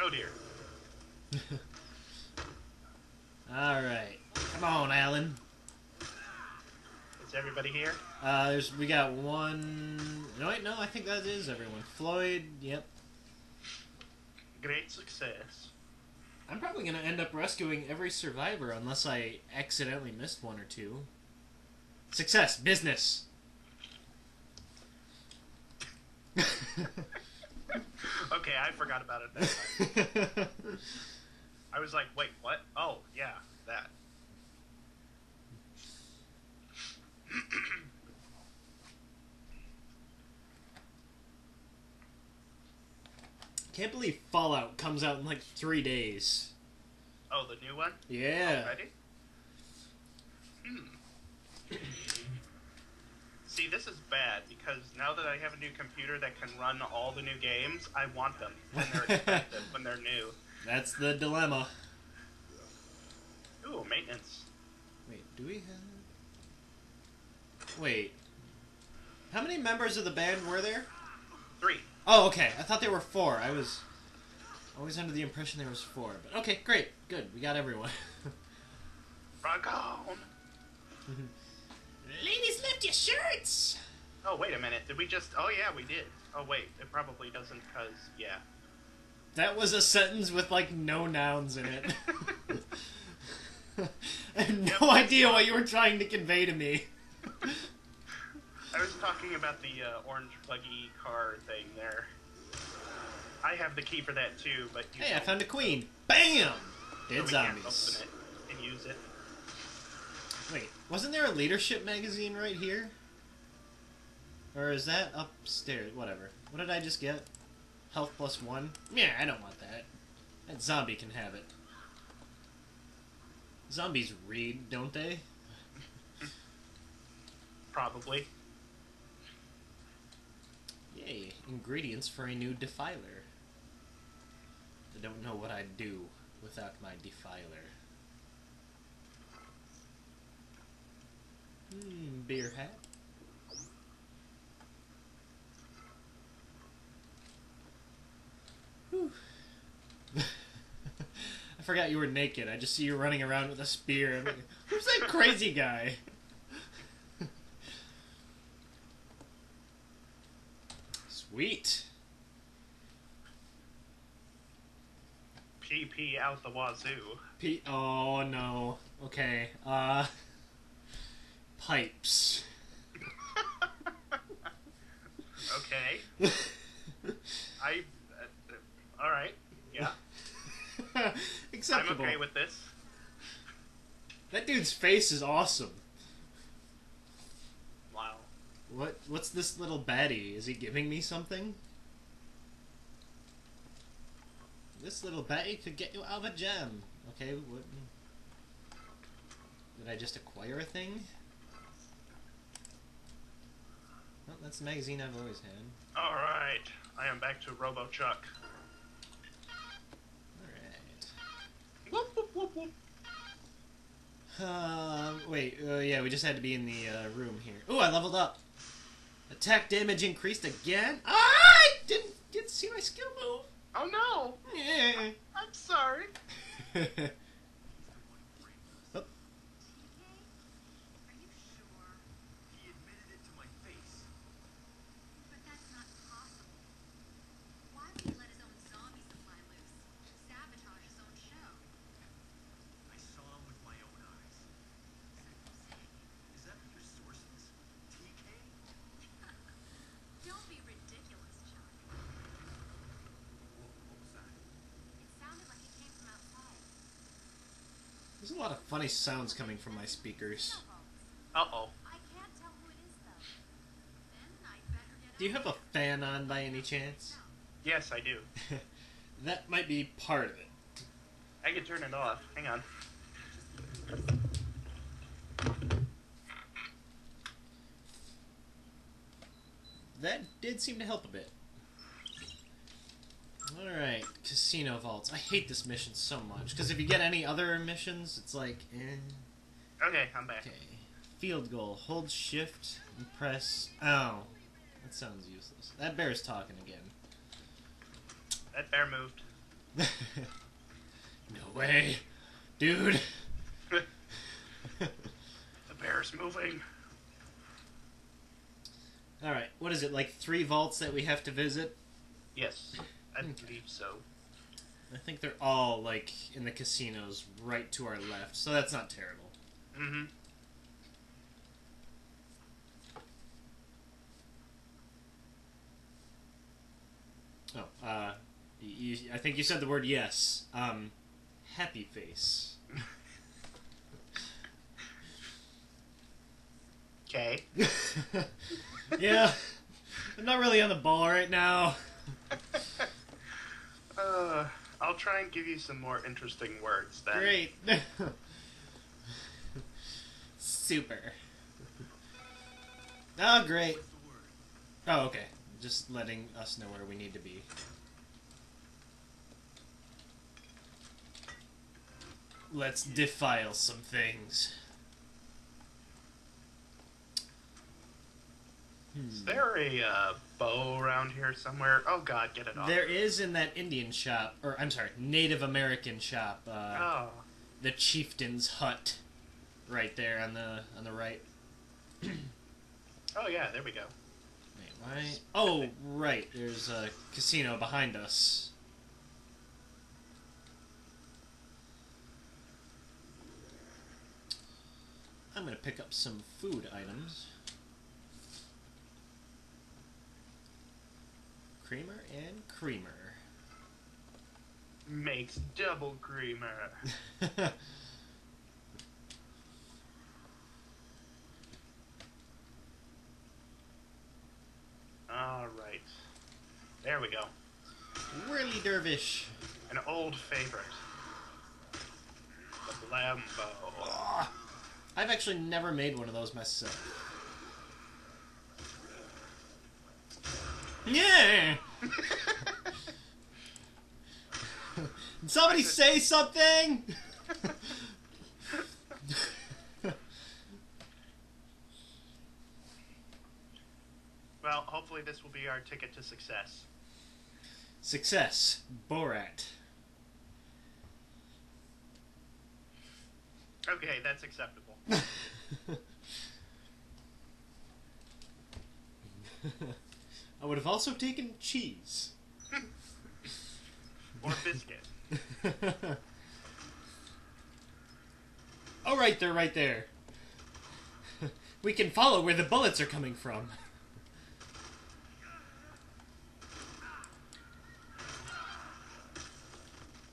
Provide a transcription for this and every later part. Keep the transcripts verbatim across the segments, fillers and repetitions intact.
Oh dear. Alright. Come on, Alan. Is everybody here? Uh, there's, we got one... No, wait, no, I think that is everyone. Floyd, yep. Great success. I'm probably going to end up rescuing every survivor unless I accidentally missed one or two. Success! Business! Okay, I forgot about it that time. I was like, wait, what? Oh, yeah, that. Can't believe Fallout comes out in like three days. Oh, the new one? Yeah. Already? Hmm. See, this is bad because now that I have a new computer that can run all the new games, I want them when they're expensive, when they're new. That's the dilemma. Ooh, maintenance. Wait, do we have... Wait. How many members of the band were there? Three. Oh, okay. I thought there were four. I was always under the impression there was four. But okay, great. Good. We got everyone. Rock on. Ladies left your shirts! Oh, wait a minute. Did we just... Oh, yeah, we did. Oh, wait. It probably doesn't because... Yeah. That was a sentence with, like, no nouns in it. I have no yep. idea what you were trying to convey to me. I was talking about the uh, orange pluggy car thing there. I have the key for that too, but you hey, don't. I found a queen! Bam! Dead so zombies. Open it and use it. Wait, wasn't there a leadership magazine right here? Or is that upstairs? Whatever. What did I just get? Health plus one. Yeah, I don't want that. That zombie can have it. Zombies read, don't they? Probably. Yay, ingredients for a new defiler. I don't know what I'd do without my defiler. Hmm, beer hat. Whew. I forgot you were naked. I just see you running around with a spear. I'm like, who's that crazy guy? Sweet. P P out the wazoo. P. Oh no. Okay. Uh. Pipes. Okay. I. Uh, all right. Yeah. Acceptable. I'm okay with this. That dude's face is awesome. Wow. What? What's this little baddie? Is he giving me something? This little baddie could get you out of a jam. Okay. What? Did I just acquire a thing? Oh, that's the magazine I've always had. Alright, I am back to Robo Chuck. Alright. Whoop, whoop, whoop, whoop. Um, wait, uh, yeah, we just had to be in the uh, room here. Ooh, I leveled up! Attack damage increased again? Ah! I didn't get to see my skill move! Oh no! Yeah. I, I'm sorry. There's a lot of funny sounds coming from my speakers. Uh-oh. Do you have a fan on by any chance? Yes, I do. That might be part of it. I can turn it off. Hang on. That did seem to help a bit. Alright, Casino Vaults. I hate this mission so much, because if you get any other missions, it's like, eh. Okay, I'm back. Okay. Field goal. Hold shift and press... Oh. That sounds useless. That bear's talking again. That bear moved. No way. Dude. The bear's moving. Alright, what is it, like three vaults that we have to visit? Yes, I okay. believe so. I think they're all, like, in the casinos right to our left, so that's not terrible. Mm-hmm. Oh, uh, you, I think you said the word yes. Um, happy face. Okay. Yeah, I'm not really on the ball right now. uh, I'll try and give you some more interesting words then. Great. Super. Oh, great. Oh, okay. Just letting us know where we need to be. Let's defile some things. Is there a uh, bow around here somewhere? Oh, God, get it off. There is in that Indian shop, or I'm sorry, Native American shop. Uh, oh. The Chieftain's Hut, right there on the on the right. Oh, yeah, there we go. Wait, why? Oh, right, there's a casino behind us. I'm going to pick up some food items. Creamer and creamer. Makes double creamer. Alright. There we go. Whirly Dervish. An old favorite. The Lambo. Oh, I've actually never made one of those myself. Yeah. Did somebody say something? Well, hopefully this will be our ticket to success. Success, Borat. Okay, that's acceptable. I would have also taken cheese. Or biscuit. Oh, right, they're right there. We can follow where the bullets are coming from.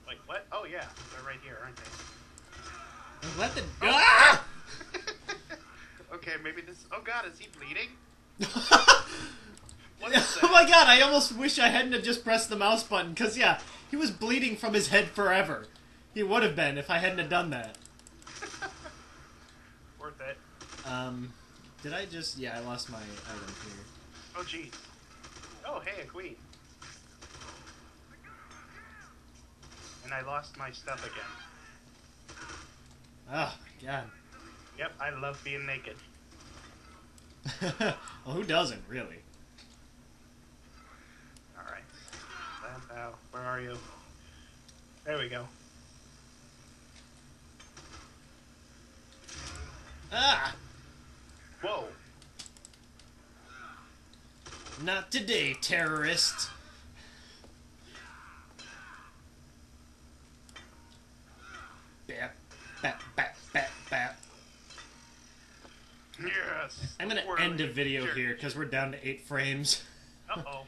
Wait, what? Oh, yeah, they're right here, aren't they? I'm glad the... Oh. Ah! Okay, maybe this... Oh, God, is he bleeding? Oh my God, I almost wish I hadn't have just pressed the mouse button, because, yeah, he was bleeding from his head forever. He would have been if I hadn't have done that. Worth it. Um, did I just... Yeah, I lost my item here. Oh, geez. Oh, hey, a queen. And I lost my stuff again. Oh, my God. Yep, I love being naked. Well, who doesn't, really? Wow, where are you? There we go. Ah! Whoa. Not today, terrorist. Bap, bap, bap, bap, bap. Yes. I'm gonna end a video here because we're down to eight frames. Uh oh.